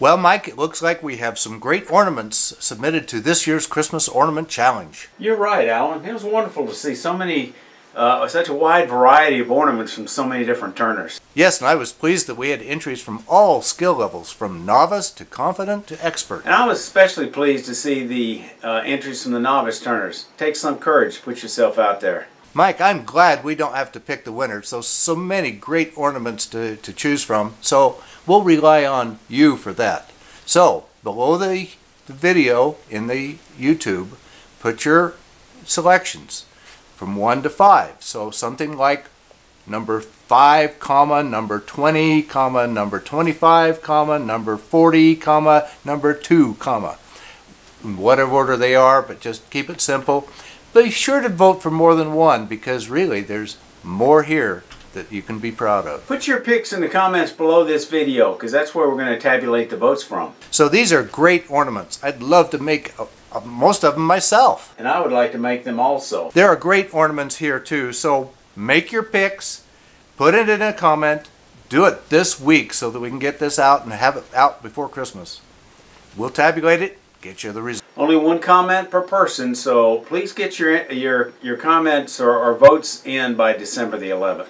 Well, Mike, it looks like we have some great ornaments submitted to this year's Christmas Ornament Challenge. You're right, Alan. It was wonderful to see so many, such a wide variety of ornaments from so many different turners. Yes, and I was pleased that we had entries from all skill levels, from novice to confident to expert. And I was especially pleased to see the entries from the novice turners. Take some courage, put yourself out there. Mike, I'm glad we don't have to pick the winner. So many great ornaments to choose from. So we'll rely on you for that. So below the video in the YouTube, put your selections from 1 to 5. So something like number 5, comma, number 20, comma, number 25, comma, number 40, comma, number 2, comma. In whatever order they are, but just keep it simple. Be sure to vote for more than one, because really there's more here that you can be proud of. Put your picks in the comments below this video, because that's where we're going to tabulate the votes from. So these are great ornaments. I'd love to make most of them myself. And I would like to make them also. There are great ornaments here too, so make your picks, put it in a comment, do it this week so that we can get this out and have it out before Christmas. We'll tabulate it, get you the results. Only one comment per person, so please get your comments or votes in by December the 11th.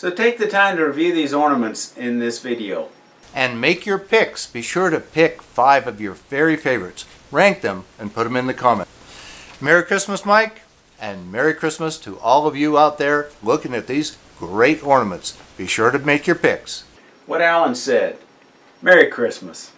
So take the time to review these ornaments in this video. And make your picks. Be sure to pick 5 of your very favorites. Rank them and put them in the comments. Merry Christmas, Mike, and Merry Christmas to all of you out there looking at these great ornaments. Be sure to make your picks. What Alan said. Merry Christmas.